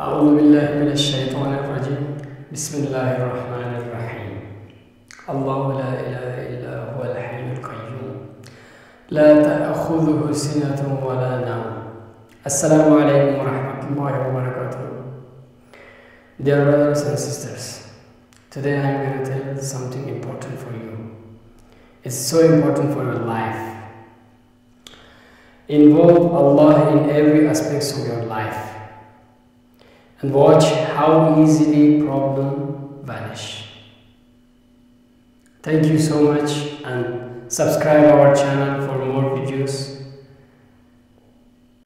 أعوذ بالله من الشيطان الرجيم بسم الله الرحمن الرحيم الله لا إله إلا هو الحي القيوم لا تأخذه سنة ولا نوم السلام عليكم ورحمة الله وبركاته Dear brothers and sisters, today I am going to tell you something important for you. It's so important for your life. Involve Allah in every aspect of your life and watch how easily problems vanish. Thank you so much and subscribe our channel for more videos.